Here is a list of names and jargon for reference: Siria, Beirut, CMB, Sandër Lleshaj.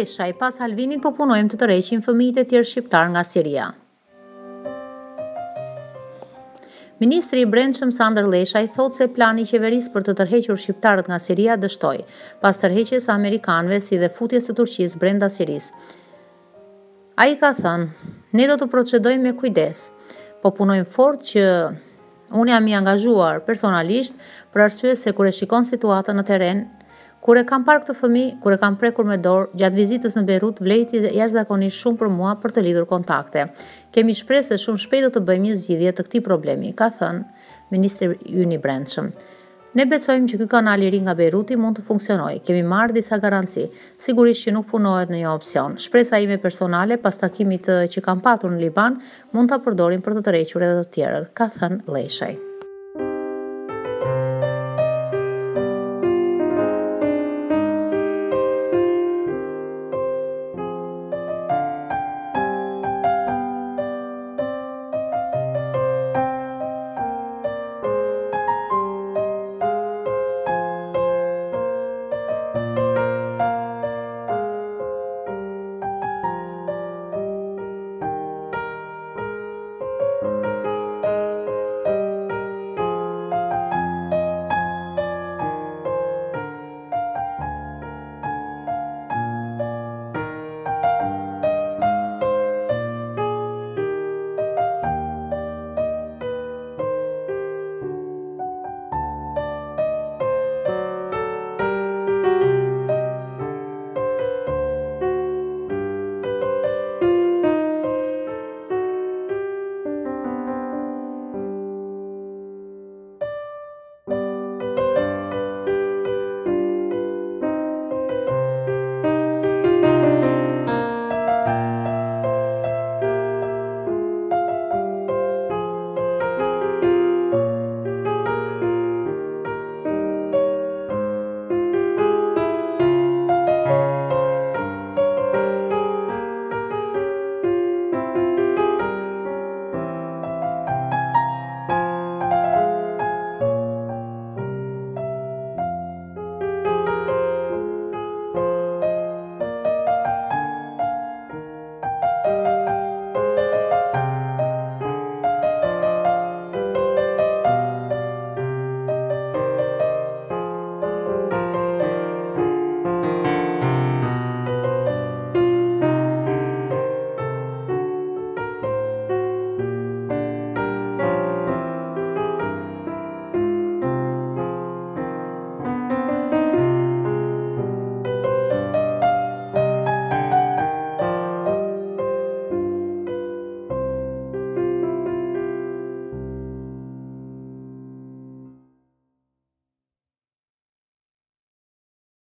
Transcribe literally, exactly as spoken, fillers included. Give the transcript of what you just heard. Lleshaj, pas Alvinit po punojmë të tërheqim fëmijët e tjerë shqiptar nga Siria. Ministri i Brendshëm Sandër Lleshaj thotë se plani i qeverisë për të tërhequr shqiptarët nga Siria dështoi, pas tërheqjes së amerikanëve si dhe futjes së Turqisë brenda Sirisë. Ai ka thënë, ne do të procedojmë me kujdes, po punojmë fort që unë jam i angazhuar personalisht për arsye se kur e shikon situatën në teren, kur e kam parë këtë fëmijë, kur e kam prekur me dorë, gjatë vizitës në Beirut, vlejti jashtëzakonisht shumë për mua për të lidhur kontakte. Kemi shpresë se shumë shpejt do të bëjmë një zgjidhje të këtij problemi, ka thënë ministri ynë i Brendshëm. Ne besojmë që ky kanal i ri nga Beiruti mund të funksionojë. Kemi marrë disa garanci, sigurisht që nuk punohet në një opsion. Shpresa ime personale pas takimit që kam patur në Liban mund ta përdorim për të tërhequr edhe të tjerët, ka thënë Lleshaj.